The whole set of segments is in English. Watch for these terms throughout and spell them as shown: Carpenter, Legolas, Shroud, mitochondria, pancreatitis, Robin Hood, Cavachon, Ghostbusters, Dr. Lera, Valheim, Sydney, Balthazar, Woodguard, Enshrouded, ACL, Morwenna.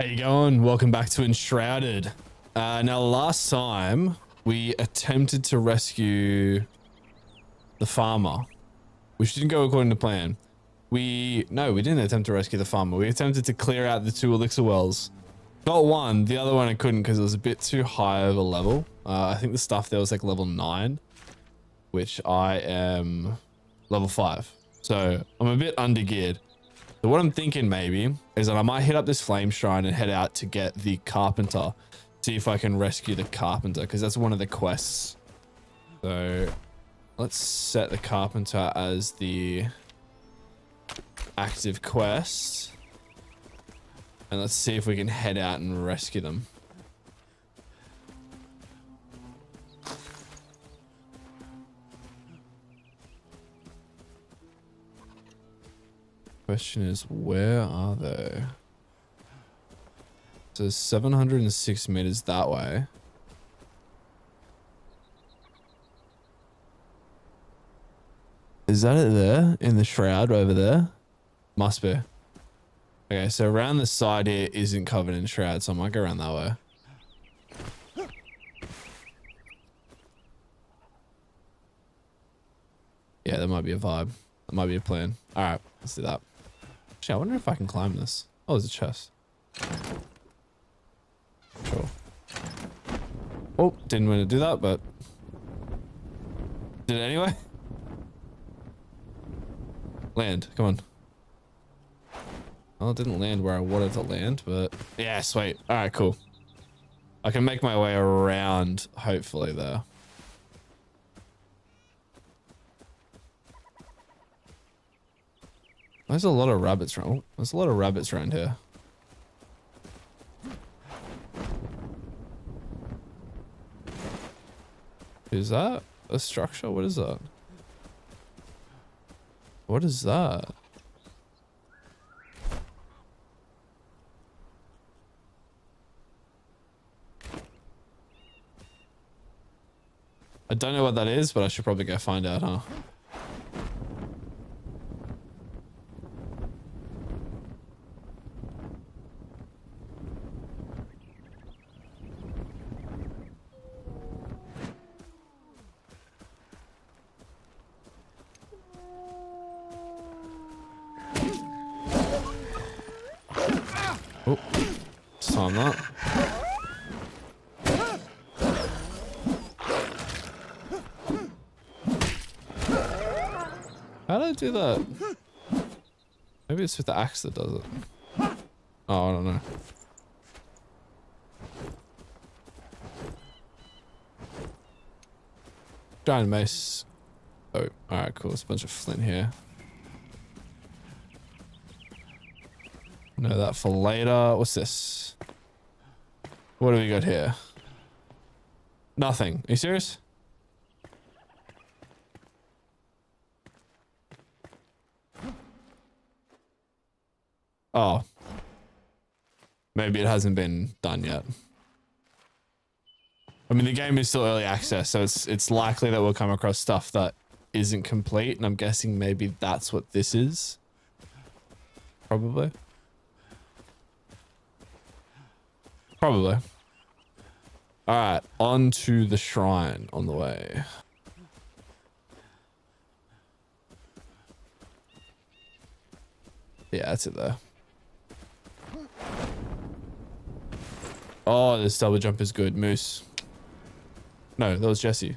How you going? Welcome back to Enshrouded. Now last time we attempted to rescue the farmer, which didn't go according to plan. No, we didn't attempt to rescue the farmer. We attempted to clear out the two elixir wells. Got one, the other one I couldn't because it was a bit too high of a level. I think the stuff there was like level 9, which I am level 5. So I'm a bit under-geared. So what I'm thinking maybe is that I might hit up this flame shrine and head out to get the carpenter. See if I can rescue the carpenter, because that's one of the quests. So let's set the carpenter as the active quest. And let's see if we can head out and rescue them. Question is, where are they? So 706 meters that way. Is that it there in the shroud over there? Must be. Okay, so around the side here isn't covered in shroud, so I might go around that way. Yeah, that might be a vibe. That might be a plan. All right, let's do that. Actually, I wonder if I can climb this. Oh, there's a chest. Sure. Oh, didn't want to do that, but did it anyway. Land, come on. Well, it didn't land where I wanted to land, but yeah, sweet. All right, cool. I can make my way around, hopefully, there. There's a lot of rabbits around. Oh, there's a lot of rabbits around here. Is that a structure? What is that? What is that? I don't know what that is, but I should probably go find out, huh? Oh, time that. How did I do that? Maybe it's with the axe that does it. Oh, I don't know. Giant mace. Oh, alright, cool. There's a bunch of flint here. Know that for later. What's this? What do we got here? Nothing. Are you serious? Oh. Maybe it hasn't been done yet. I mean, the game is still early access, so it's likely that we'll come across stuff that isn't complete, and I'm guessing maybe that's what this is. Probably. Probably. All right, on to the shrine on the way. Yeah, that's it there. Oh, this double jump is good. Moose. No, that was Jesse.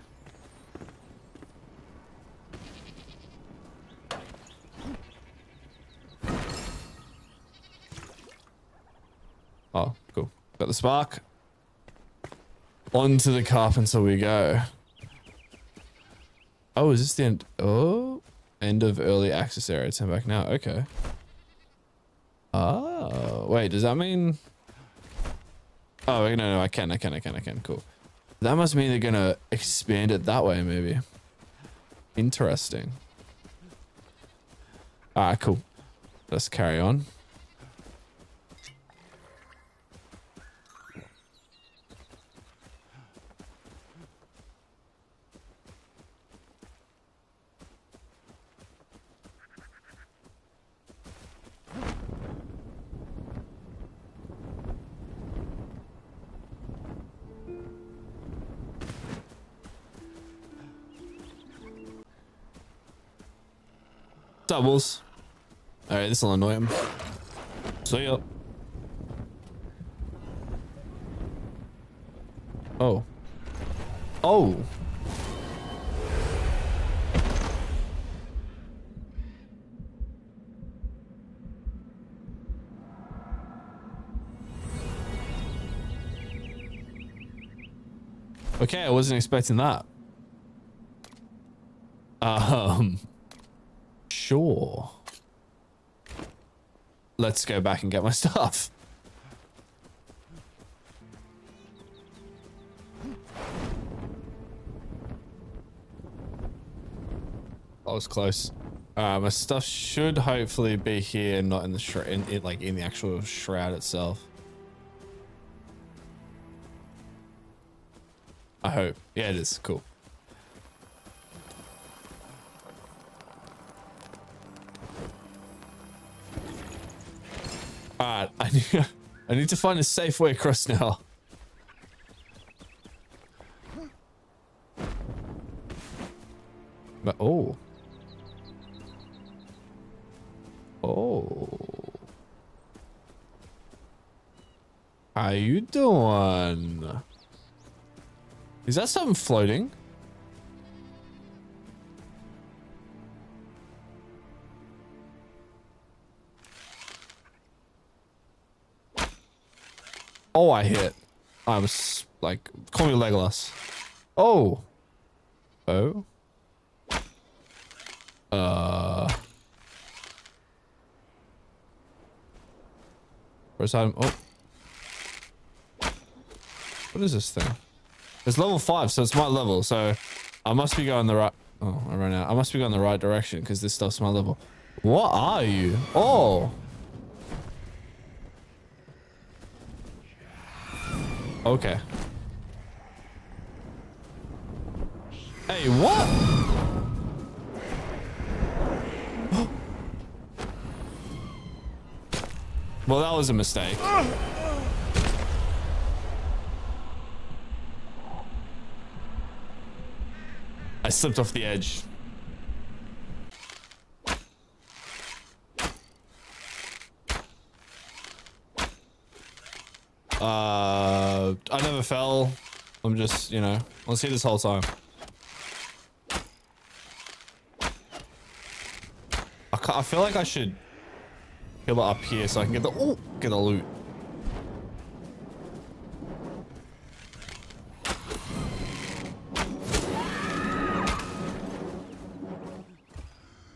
Oh, cool. Got the spark. Onto the carpenter we go. Oh, is this the end? Oh, end of early access area. Turn back now. Okay. Oh, wait, does that mean? Oh, no, I can. Cool. That must mean they're going to expand it that way, maybe. Interesting. All right, cool. Let's carry on. Doubles. Alright, this will annoy him. See ya. Oh. Oh. Okay, I wasn't expecting that. Sure. Let's go back and get my stuff. That was close. My stuff should hopefully be here, not in the shroud, like in the actual shroud itself. I hope. Yeah, it is. Cool. Alright, I need to find a safe way across now. But oh. Oh. How you doing? Is that something floating? Oh, I hit. I was like, call me Legolas. Oh. Oh. Where's time? Oh. What is this thing? It's level 5, so it's my level. So I must be going the right. Oh, I ran out. I must be going the right direction because this stuff's my level. What are you? Oh. Okay. Hey, what? Well, that was a mistake. I slipped off the edge. I never fell. I'm just, you know, I was here this whole time. I feel like I should heal it up here so I can get the get the loot.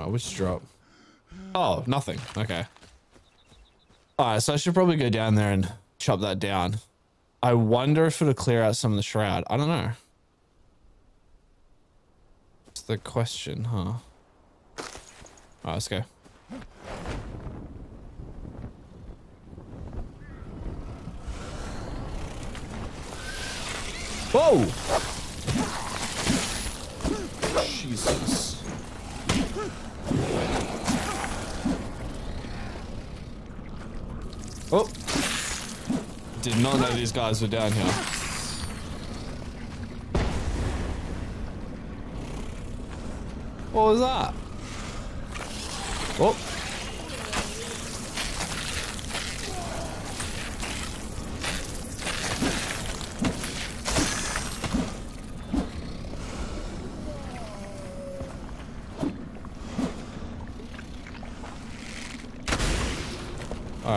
Which drop? Oh, nothing. Okay. Alright, so I should probably go down there and chop that down. I wonder if it'll clear out some of the shroud. I don't know. That's the question, huh? Alright, let's go. Whoa! Jesus. Oh, did not know these guys were down here. What was that? Oh.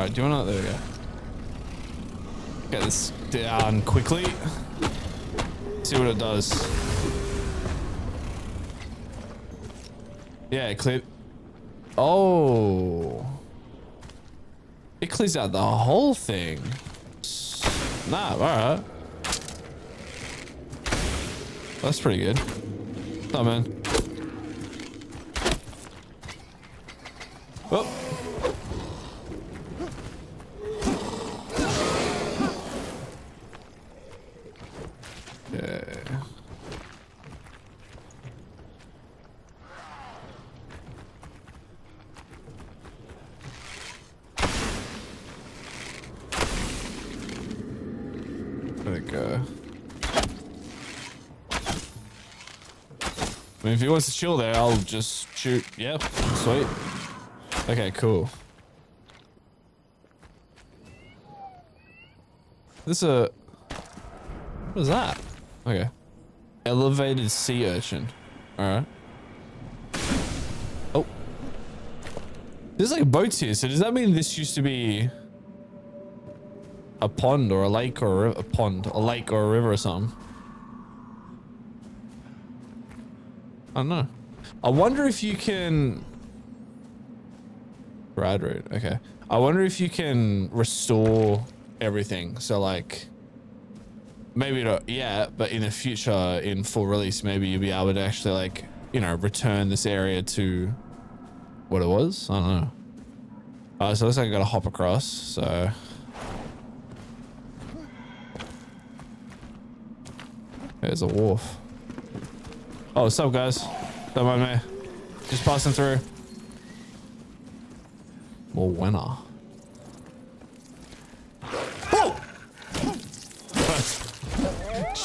Do you want to? There we go. Get this down quickly. See what it does. Yeah, it cleared. Oh. It clears out the whole thing. Nah, alright. That's pretty good. Oh, man. Oh. I mean, if he wants to chill there, I'll just shoot. Yep, sweet. Okay, cool. This a... What is that? Okay. Elevated sea urchin. Alright. Oh. There's like boats here, so does that mean this used to be... a pond or a lake or a pond? A lake or a river or something? I don't know. I wonder if you can... Ride route, okay. I wonder if you can restore everything. So like... Maybe not yet, but in the future, in full release, maybe you'll be able to actually, like, you know, return this area to what it was. I don't know. So it looks like I gotta hop across, so. There's a wharf. Oh, what's up, guys? Don't mind me. Just passing through. More winner.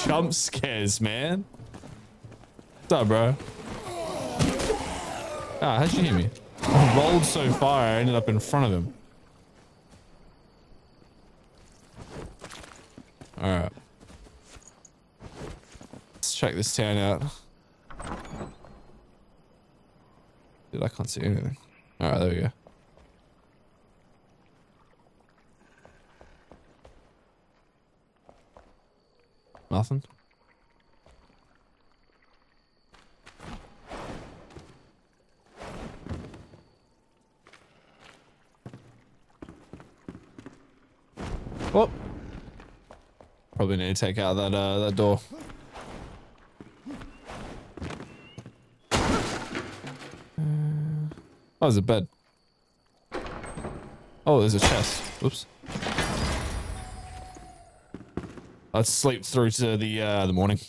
Jump scares, man. What's up, bro? Ah, how'd you hear me? I rolled so far, I ended up in front of him. Alright. Let's check this town out. Dude, I can't see anything. Alright, there we go. Nothing. Oh. Probably need to take out that that door. Oh, there's a bed. Oh, there's a chest. Oops. Let's sleep through to the morning.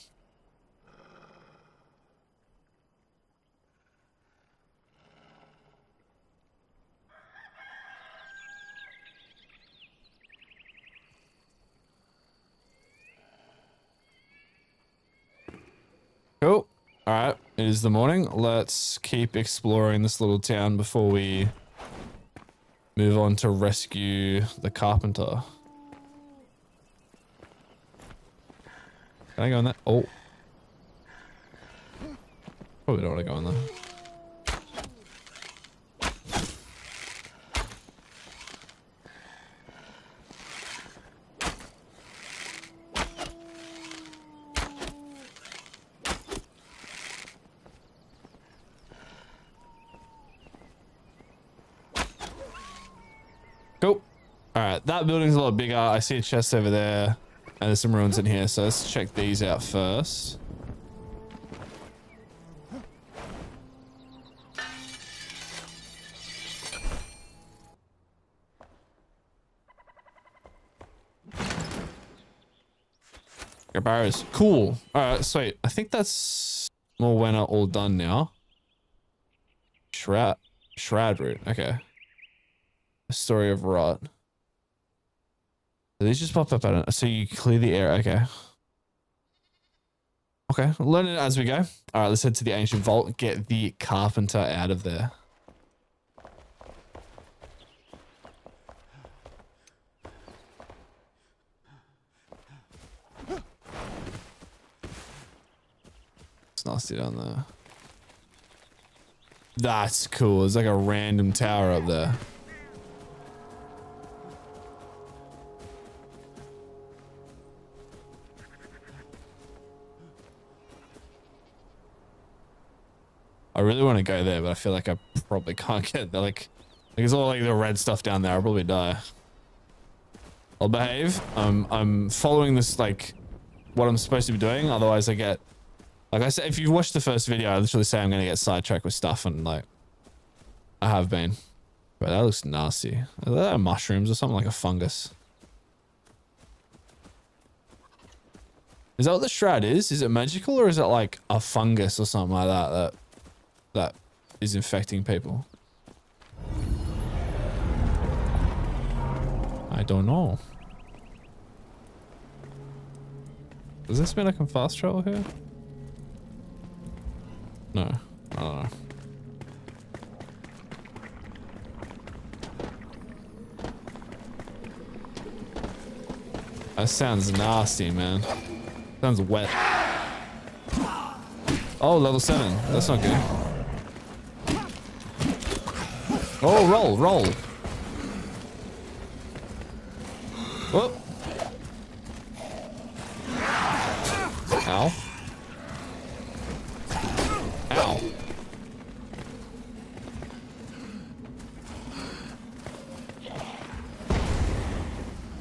Cool. All right, it is the morning. Let's keep exploring this little town before we move on to rescue the carpenter. Can I go in that? Oh. Probably don't want to go in there. Cool. Alright, that building's a lot bigger. I see a chest over there. And there's some ruins in here, so let's check these out first. Got barrows. Cool. Alright, sweet. I think that's Morwenna all done now. Shroud route. Okay. A story of rot. These just popped up at it. So you clear the air. Okay. Okay. Learn it as we go. All right. Let's head to the ancient vault. Get the carpenter out of there. It's nasty down there. That's cool. It's like a random tower up there. I really want to go there, but I feel like I probably can't get there. Like it's all like the red stuff down there. I'll probably die. I'll behave. I'm following this, like, what I'm supposed to be doing. Otherwise I get, like I said, if you watched the first video, I literally say I'm going to get sidetracked with stuff. And like, I have been, but that looks nasty. Are there mushrooms or something, like a fungus? Is that what the shroud is? Is it magical or is it like a fungus or something like that? That is infecting people. I don't know. Does this mean I can fast travel here? No, I don't know. That sounds nasty, man. Sounds wet. Oh, level 7. That's not good. Oh, roll, roll. Whoop. Ow. Ow.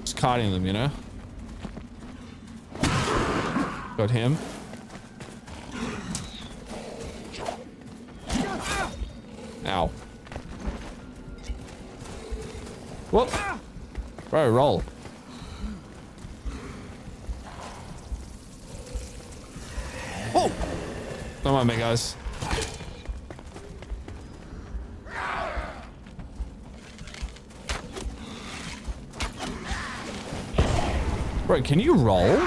Just kiting them, you know? Got him. Ow. Whoop. Bro, roll. Oh! Don't mind me, guys. Bro, can you roll?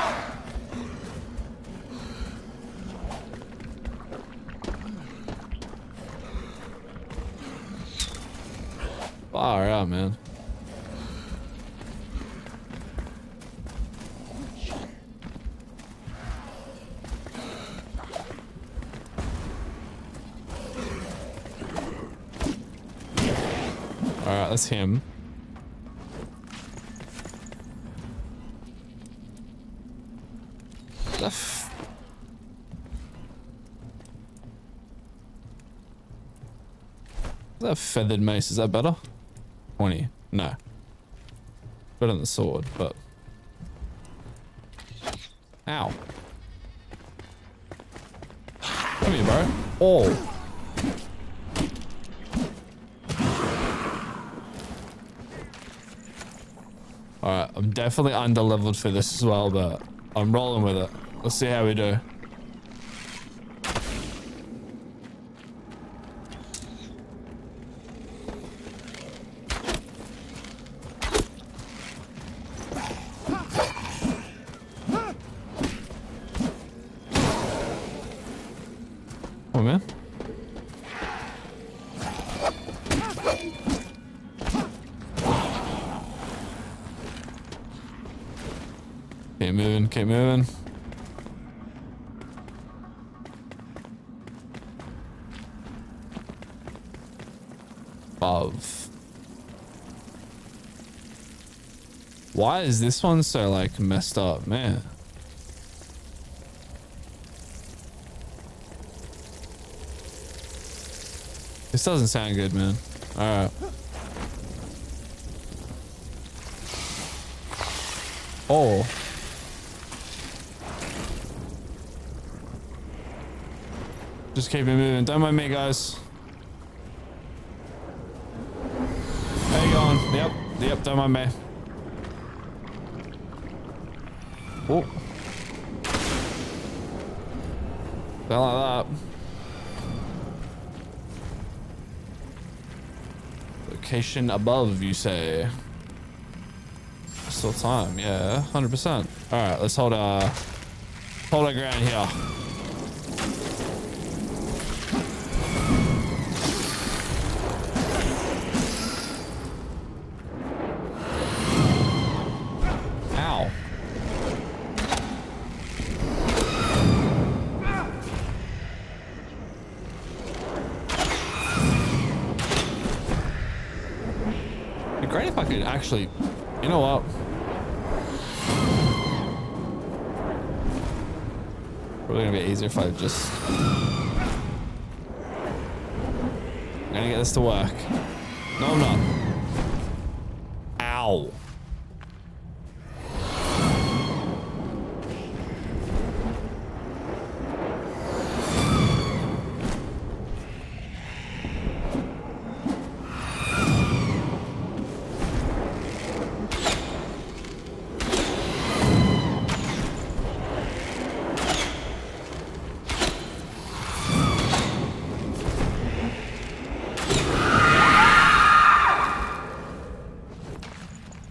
Far out, man. Alright, that's him. That feathered mace, is that better? 20. No. Better than the sword, but. Ow. Come here, bro. Oh. Alright, I'm definitely under-leveled for this as well, but I'm rolling with it. Let's see how we do. Keep moving. Above. Why is this one so like messed up, man? This doesn't sound good, man. All right. Oh. Just keep it moving. Don't mind me, guys. There you go. Yep. Yep. Don't mind me. Oh. Don't like that. Location above, you say? Still time. Yeah. 100%. All right. Let's hold our ground here. Actually, you know what? Probably gonna be easier if I just. I'm gonna get this to work. No, I'm not. Ow.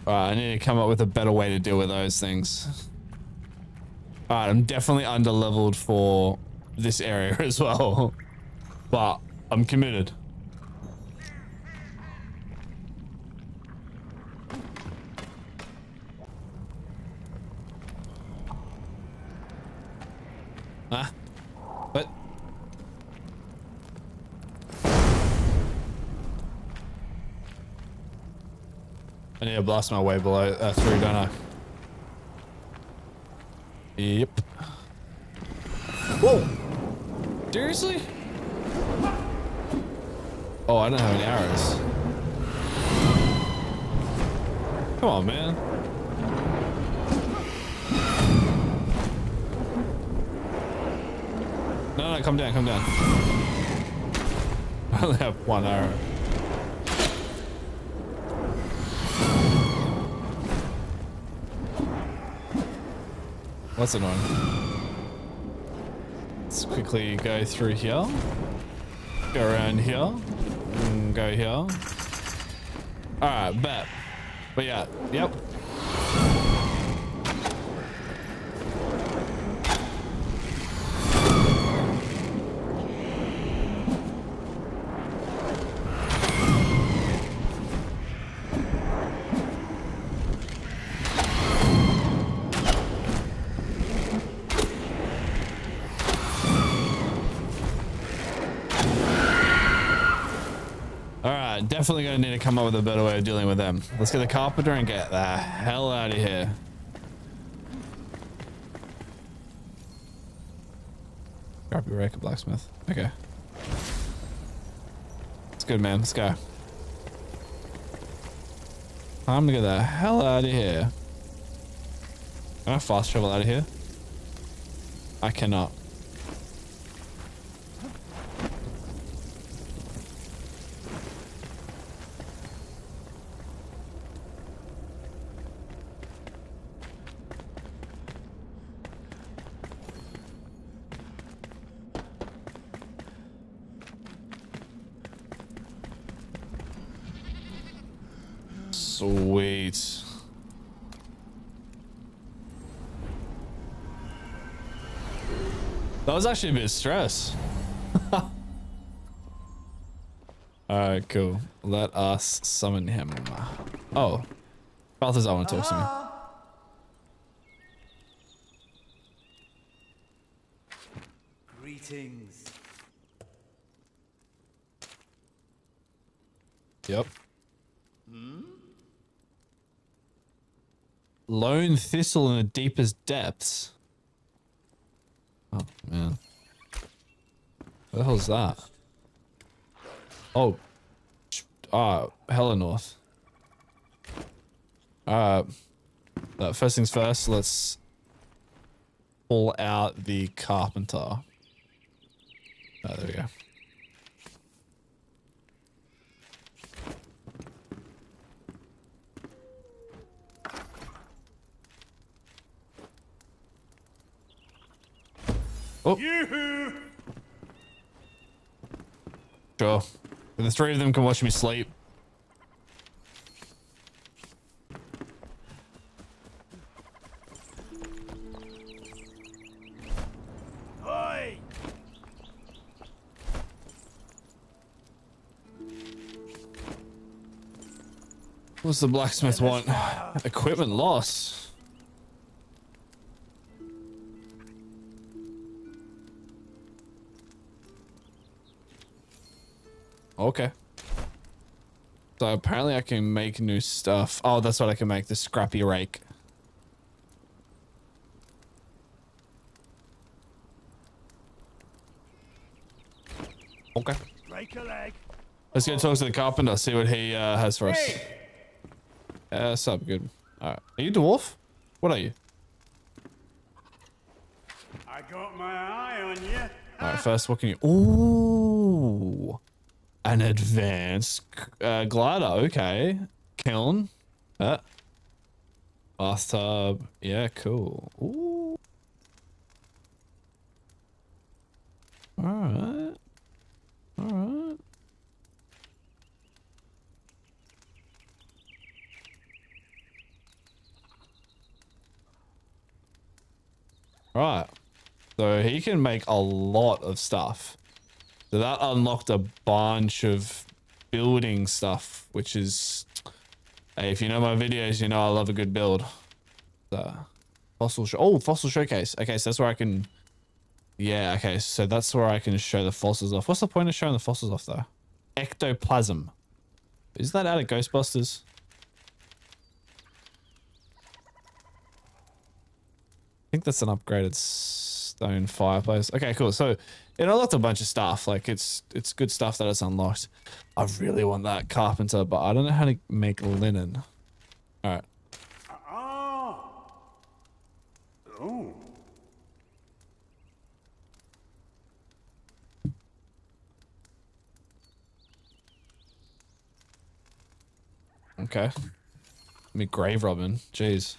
I need to come up with a better way to deal with those things. All right, I'm definitely under-leveled for this area as well. But I'm committed. Huh? What? I need to blast my way below through, don't I? Yep. Whoa! Seriously? Oh, I don't have any arrows. Come on, man. No, no, come down, come down. I only have one arrow. What's it on? Let's quickly go through here. Go around here. And go here. Alright, bet. But yeah, yep. Definitely gonna need to come up with a better way of dealing with them. Let's get the carpenter and get the hell out of here. Grab your rake, blacksmith. Okay. It's good, man. Let's go. I'm gonna get the hell out of here. Can I fast travel out of here? I cannot. Sweet. That was actually a bit of stress. Alright, cool. Let us summon him. Oh. Balthazar, I want to talk to me. Greetings. Yep. Lone thistle in the deepest depths. Oh, man. What the hell's that? Oh. Ah, hella north. First things first, let's pull out the carpenter. Oh, there we go. Oh. Yoo-hoo. Sure. The three of them can watch me sleep. Oi. What's the blacksmith want? Equipment loss. Okay. So apparently I can make new stuff. Oh, that's what I can make, the scrappy rake. Okay. Break a leg. Let's go talk to the carpenter, see what he has for us. Hey. Sup, good. Alright. Are you dwarf? What are you? I got my eye on you. Alright, first what can you... Ooh. An advanced glider, okay. Kiln. Bathtub. Yeah, cool. Ooh. Alright. Alright. Right. So he can make a lot of stuff. So that unlocked a bunch of building stuff, which is, hey, if you know my videos, you know I love a good build. So, fossil showcase. Okay, so that's where I can, yeah, okay, so that's where I can show the fossils off. What's the point of showing the fossils off though? Ectoplasm. Is that out of Ghostbusters? I think that's an upgraded stone fireplace. Okay, cool. So it unlocked a bunch of stuff. Like it's good stuff that it's unlocked. I really want that carpenter, but I don't know how to make linen. All right. Oh. Okay. I mean, grave robbing. Jeez.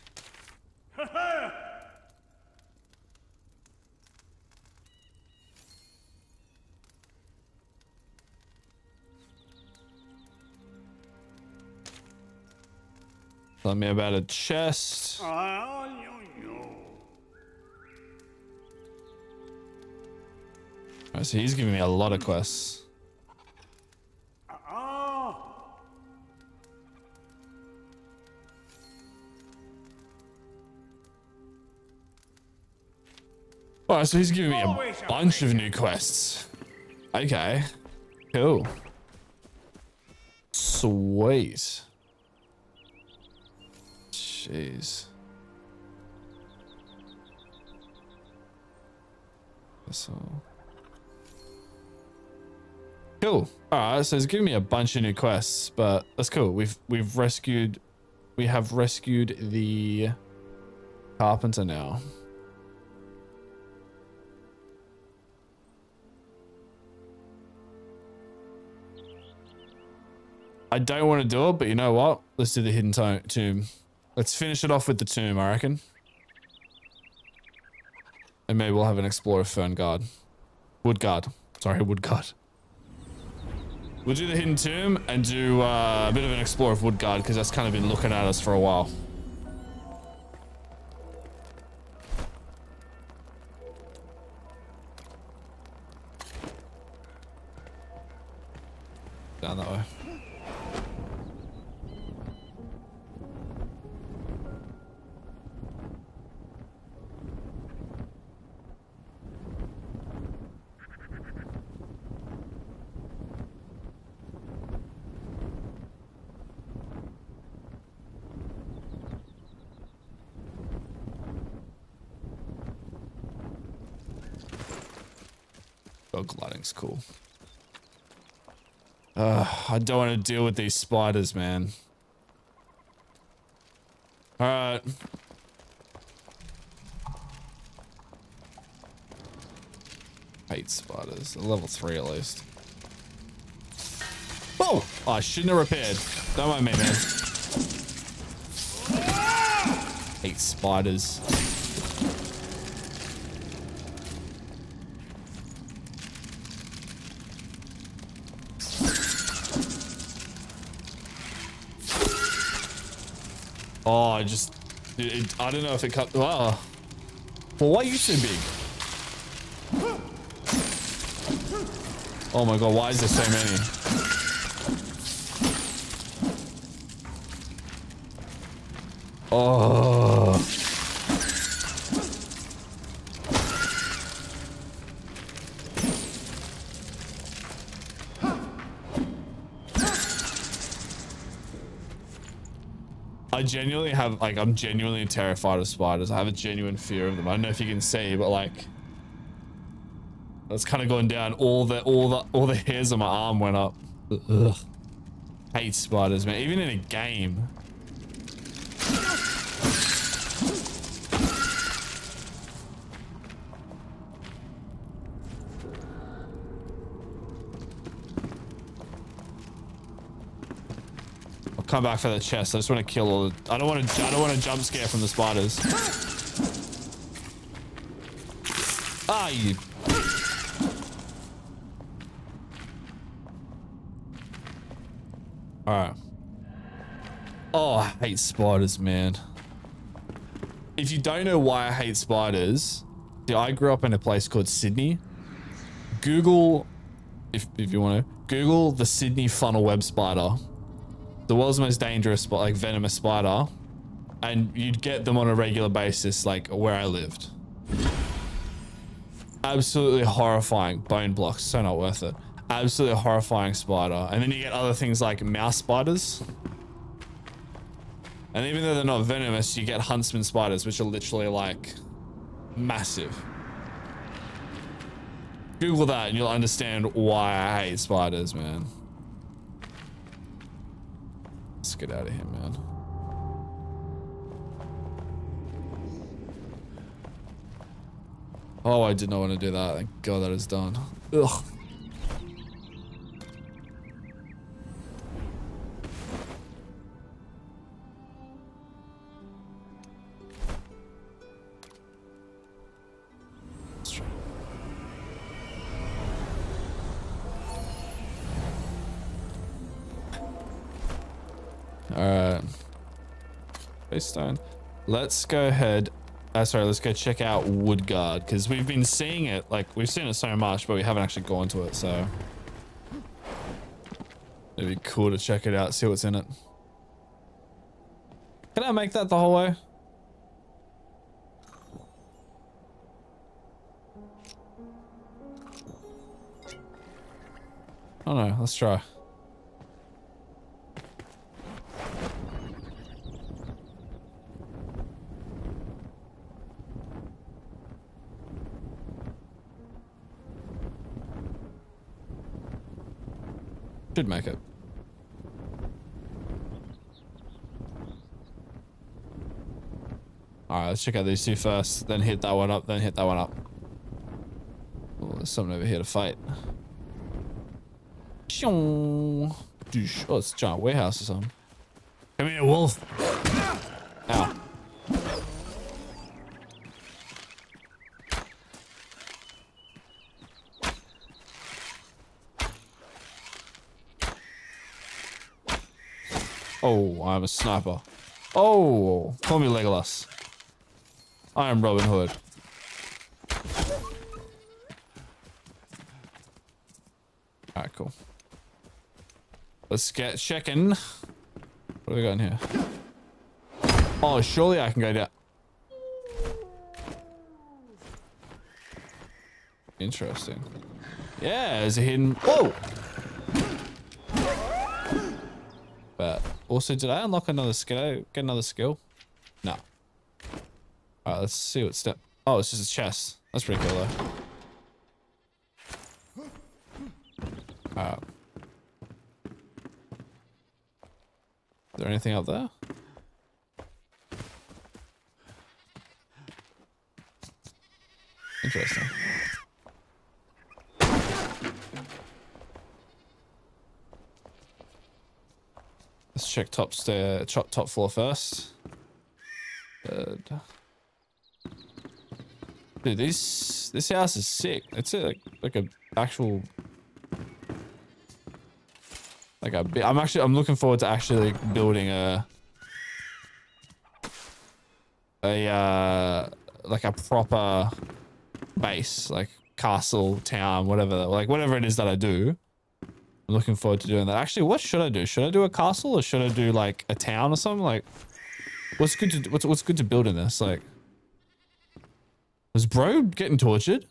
Tell me about a chest. Alright, so he's giving me a lot of quests. Alright, so he's giving me a bunch of new quests. Okay. Cool. Sweet. Jeez. So cool. All right, so it's giving me a bunch of new quests, but that's cool. We have rescued the carpenter now. I don't want to do it, but you know what? Let's do the hidden tomb. Let's finish it off with the tomb, I reckon. And maybe we'll have an explorer Fernguard. Woodguard. Sorry, Woodguard. We'll do the hidden tomb and do a bit of an explore of Woodguard, because that's kind of been looking at us for a while. Down that way. Lighting's cool. I don't want to deal with these spiders, man. All right. I hate spiders. Level 3 at least. Oh, I shouldn't have repaired. Don't mind me, man. Hate spiders. Oh, I just, I don't know if it cut. Wow. Well, why are you so big? Oh my God, why is there so many? Oh. I genuinely have, like, I'm genuinely terrified of spiders. I have a genuine fear of them. I don't know if you can see, but like, that's kind of going down. All the hairs on my arm went up. Ugh. Hate spiders, man. Even in a game. Come back for the chest. I just want to kill all the. I don't want to jump scare from the spiders. Ah, you. All right. Oh, I hate spiders, man. If you don't know why I hate spiders, I grew up in a place called Sydney. Google if you want to, Google the Sydney funnel web spider, the world's most dangerous, but like venomous spider, and you'd get them on a regular basis, like where I lived. Absolutely horrifying. Bone blocks, so not worth it. Absolutely horrifying spider. And then you get other things like mouse spiders. And even though they're not venomous, you get huntsman spiders, which are literally like massive. Google that and you'll understand why I hate spiders, man. Let's get out of here, man. Oh, I did not want to do that. Thank God that is done. Ugh. Alright. Face stone. Let's go ahead. Let's go check out Woodguard, because we've been seeing it, like we've seen it so much, but we haven't actually gone to it, so it'd be cool to check it out, see what's in it. Can I make that the whole way? Oh no, let's try. Should make it. Alright, let's check out these two first, then hit that one up, then hit that one up. Oh, there's something over here to fight. Oh, it's a giant warehouse or something. Come here, wolf! Ow. Oh, I'm a sniper. Oh, call me Legolas. I am Robin Hood. Alright, cool. Let's get checking. What have we got in here? Oh, surely I can go down. Interesting. Yeah, there's a hidden. Whoa! But also, did I unlock another skill? Get another skill? No. Alright, let's see what step. Oh, it's just a chest. That's pretty cool though. Alright. Is there anything up there? Interesting. Let's check top floor first. Dude, this house is sick. It's like a actual like a bit. I'm looking forward to actually building a like a proper base, like castle, town, whatever. Like whatever it is that I do. I'm looking forward to doing that. Actually, what should I do? Should I do a castle or should I do like a town or something? Like, what's good to do, what's good to build in this? Like, was bro getting tortured?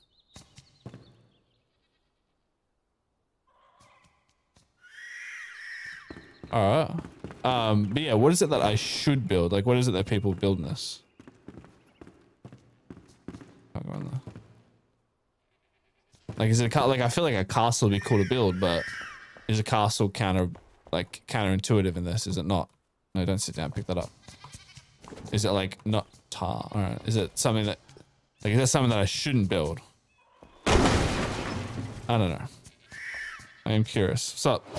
All right. But yeah, what is it that I should build? Like, what is it that people build in this? Can't go in there. Like, is it like I feel like a castle would be cool to build, but. Is a castle counterintuitive in this? Is it not? No, don't sit down. Pick that up. Is it like not tar? All right. Is it something that like is that something that I shouldn't build? I don't know. I am curious. What's up?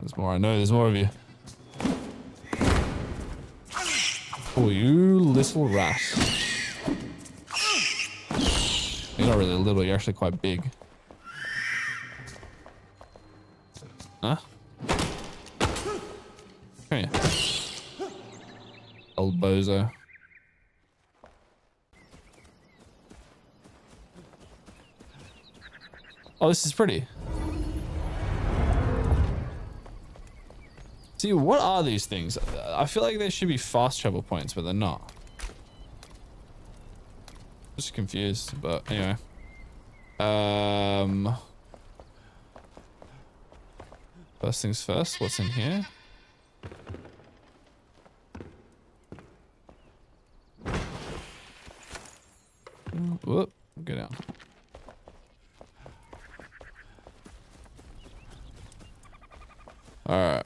There's more. I know. There's more of you. Oh, you little rat! You're not really little. You're actually quite big. Huh? Come here. Old bozo. Oh, this is pretty. See, what are these things? I feel like there should be fast travel points, but they're not. Just confused, but anyway. First things first, what's in here? Whoop, go down. Alright.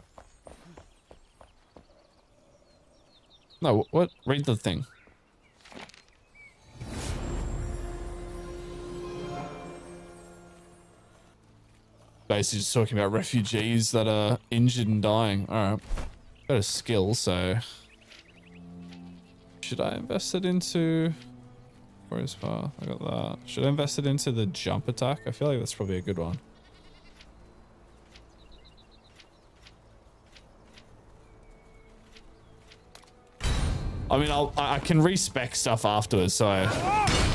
No, what? Read the thing. Basically just talking about refugees that are injured and dying. Alright. Got a skill, so... Should I invest it into... Forest Path, I got that. Should I invest it into the jump attack? I feel like that's probably a good one. I mean, I can respec stuff afterwards, so... Okay,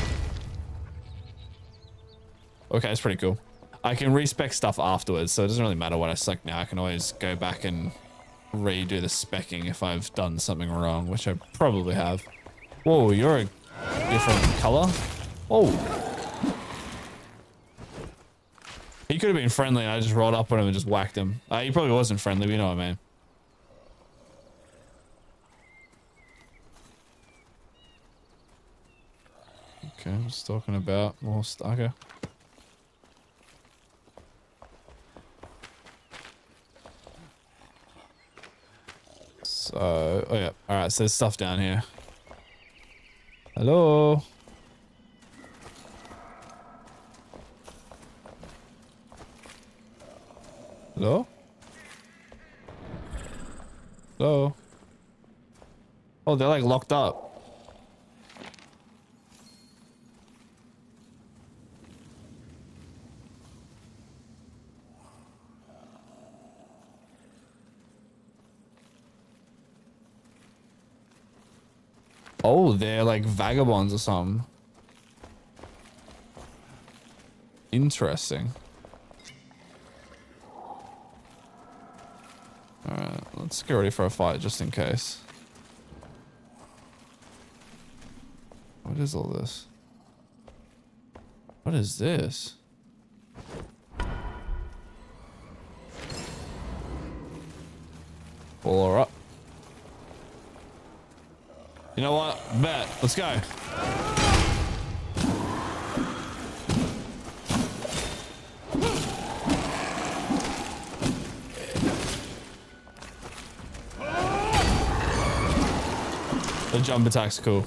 that's pretty cool. I can respec stuff afterwards, so it doesn't really matter what I suck now. I can always go back and redo the specking if I've done something wrong, which I probably have. Whoa, you're a different color. Oh. He could have been friendly and I just rolled up on him and just whacked him. He probably wasn't friendly, but you know what I mean. Okay, I'm just talking about more stuff. Okay. So, oh yeah. Alright, so there's stuff down here. Hello. Hello. Hello. Oh, they're like locked up. Oh, they're like vagabonds or something. Interesting. Alright, let's get ready for a fight just in case. What is all this? What is this? Pull her up. You know what? Bet. Let's go. The jump attack's cool.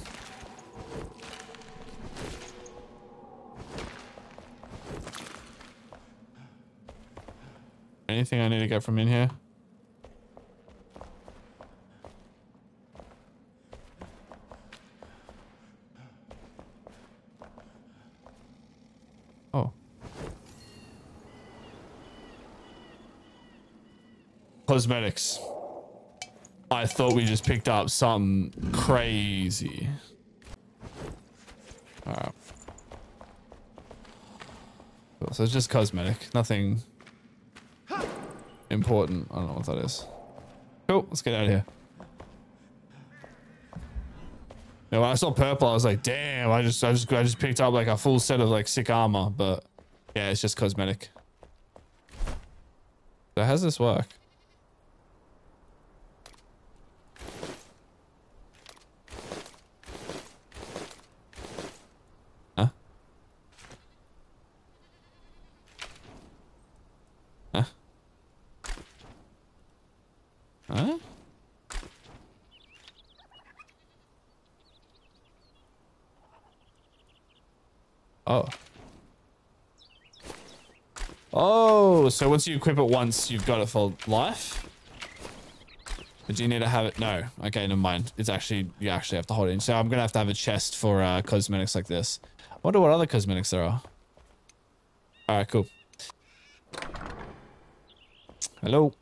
Anything I need to get from in here? Cosmetics. I thought we just picked up something crazy. Alright. So it's just cosmetic. Nothing important. I don't know what that is. Cool. Let's get out of here. Yeah, when I saw purple, I was like, damn, I just picked up like a full set of like sick armor, but yeah, it's just cosmetic. So how does this work? So once you equip it once, you've got it for life. But do you need to have it? No. Okay, never mind. It's actually, you actually have to hold it in. So I'm going to have a chest for cosmetics like this. I wonder what other cosmetics there are. All right, cool. Hello.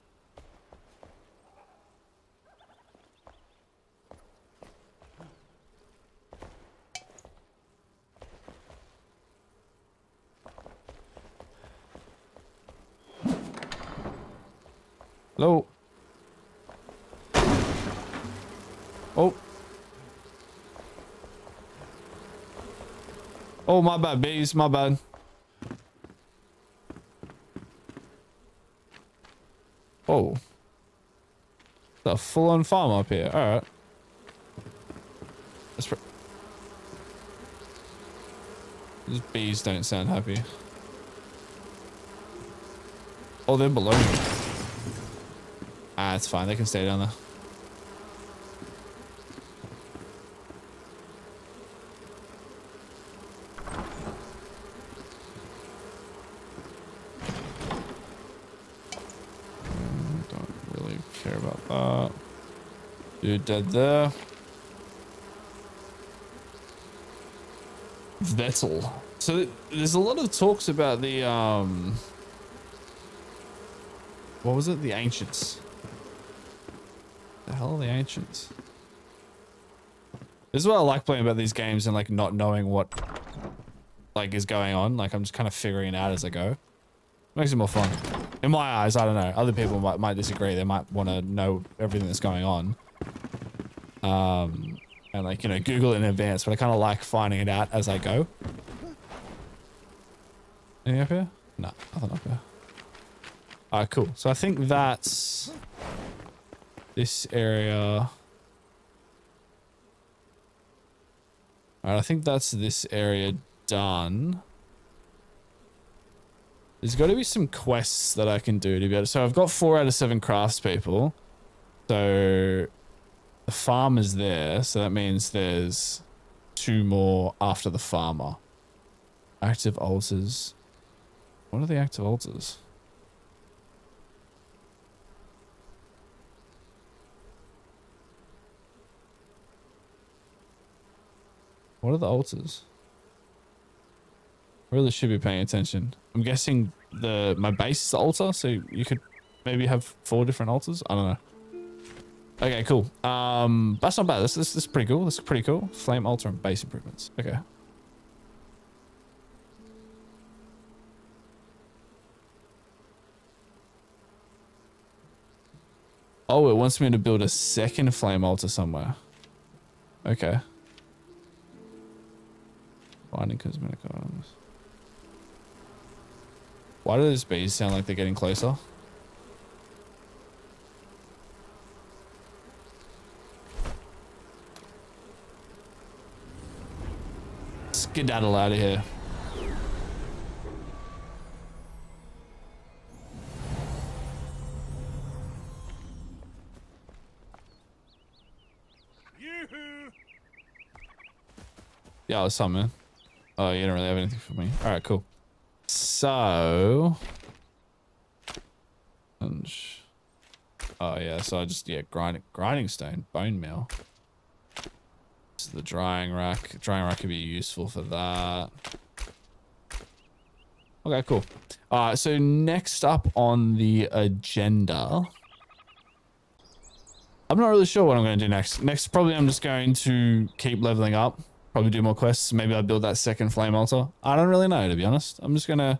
Hello? Oh. Oh, my bad, bees. My bad. Oh. The full-on farm up here. All right. These bees don't sound happy. Oh, they're below me. Ah, it's fine. They can stay down there. Don't really care about that. Dude dead there. Vettel. So there's a lot of talks about the what was it? The ancients. The hell are the ancients? This is what I like playing about these games and like not knowing what like is going on. Like I'm just kind of figuring it out as I go. Makes it more fun. In my eyes, I don't know. Other people might disagree. They might want to know everything that's going on. And like, you know, Google it in advance, but I kind of like finding it out as I go. Anything up here? No, nothing up here. All right, cool. So I think that's this area. All right, I think that's this area done. There's got to be some quests that I can do to be able to. So I've got 4 out of 7 craftspeople. So... the farm is there, so that means there's 2 more after the farmer. Active altars. What are the active altars? What are the altars? Really should be paying attention. I'm guessing my base is the altar, so you could maybe have 4 different altars. I don't know. Okay, cool. That's not bad. This is pretty cool. This is pretty cool. Flame altar and base improvements. Okay. Oh, it wants me to build a second flame altar somewhere. Okay. Finding cosmetic items. Why do those bees sound like they're getting closer? Skedaddle out of here. Yeah, there's some, man. Oh, you don't really have anything for me. All right, cool. So. Oh, yeah. So I just, yeah, grinding stone, bone meal. The drying rack. Drying rack could be useful for that. Okay, cool. Alright, so next up on the agenda. I'm not really sure what I'm going to do next. Next, probably I'm just going to keep leveling up. Probably do more quests. Maybe I'll build that second flame altar. I don't really know, to be honest. I'm just gonna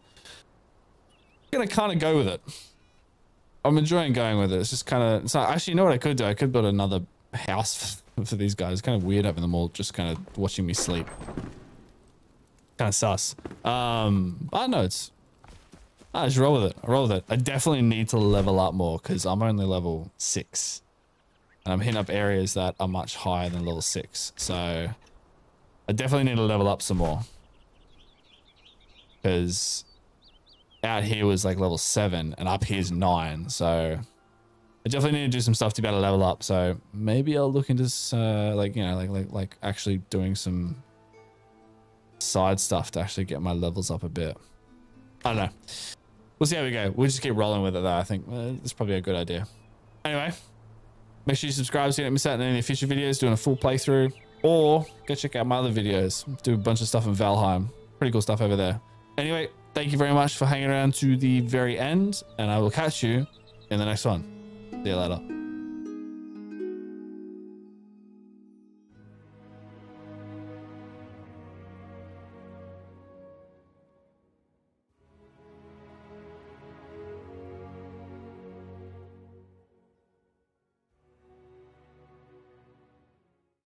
kind of go with it. I'm enjoying going with it. It's just kind of... actually, you know what I could do? I could build another house for these guys. It's kind of weird having them all just kind of watching me sleep. Kind of sus. I don't know. I just roll with it. I roll with it. I definitely need to level up more because I'm only level 6. And I'm hitting up areas that are much higher than level 6. So I definitely need to level up some more. Because out here was like level 7 and up here's 9. So... I definitely need to do some stuff to be able to level up, so maybe I'll look into like, you know, like actually doing some side stuff to actually get my levels up a bit. I don't know. We'll see how we go. We'll just keep rolling with it though. I think it's probably a good idea. Anyway, make sure you subscribe so you don't miss out on any of the future videos. Doing a full playthrough, or go check out my other videos. Do a bunch of stuff in Valheim. Pretty cool stuff over there. Anyway, thank you very much for hanging around to the very end, and I will catch you in the next one. See you later.